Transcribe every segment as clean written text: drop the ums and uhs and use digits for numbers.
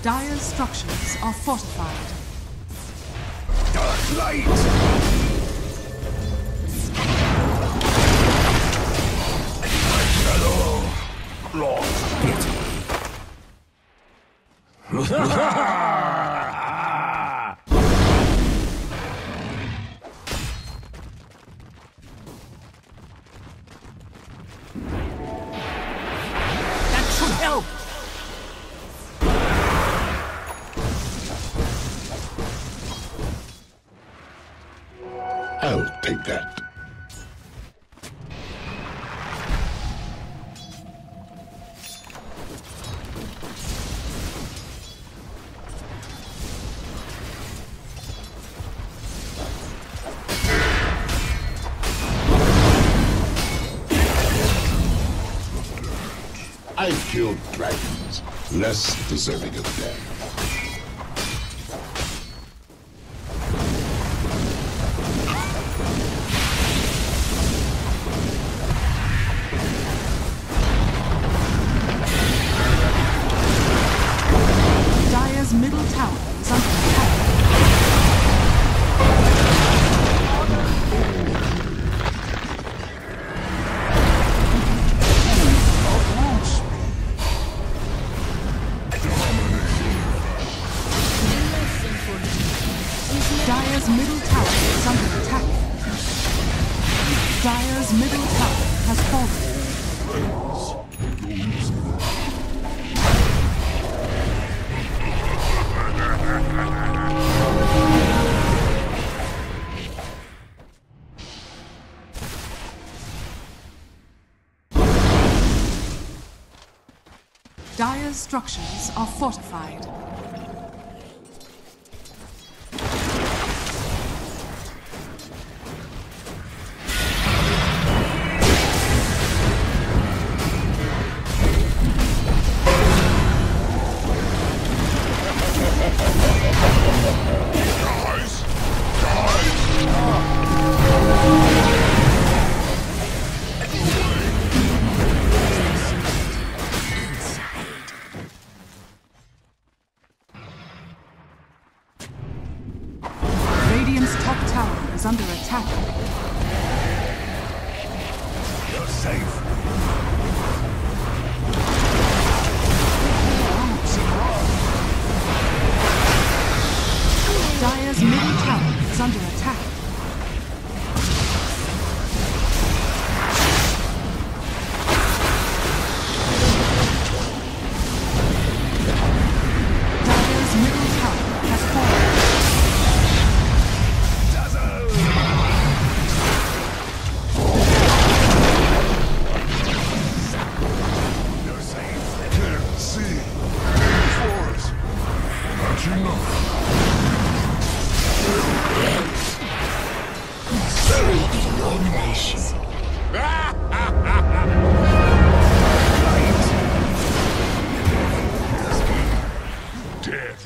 Dire's structures are fortified. Dark light! Lord pity. That should help. I'll take that. Killed dragons, less deserving of death. Dire's middle tower is under Dire's structures are fortified.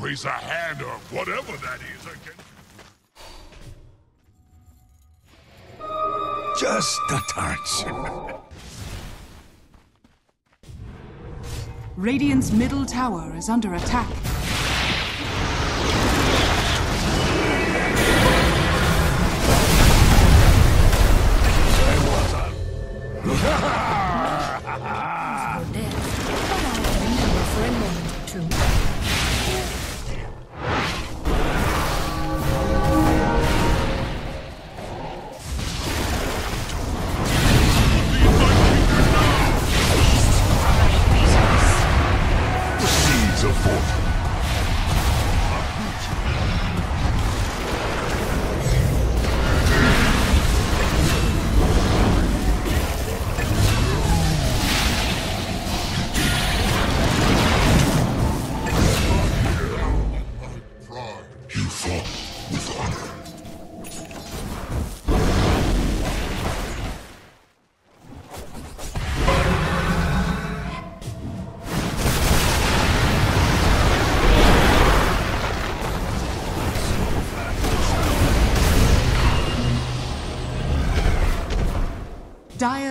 Raise a hand or whatever that is. Just a touch. Radiant's middle tower is under attack.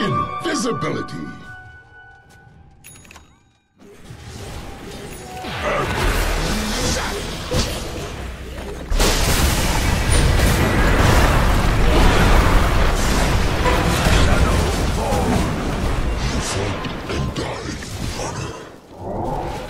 Invisibility. Fought and died with honor.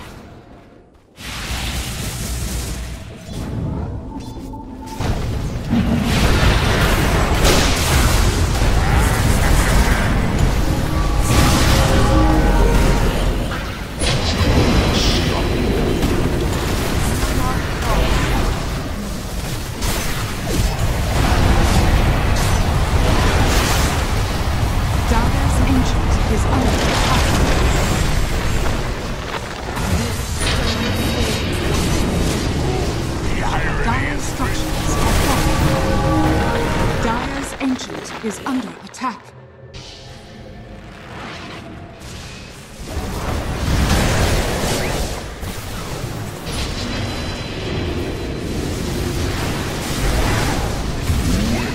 Is under attack.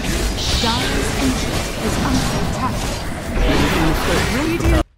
Dire's engine is under attack.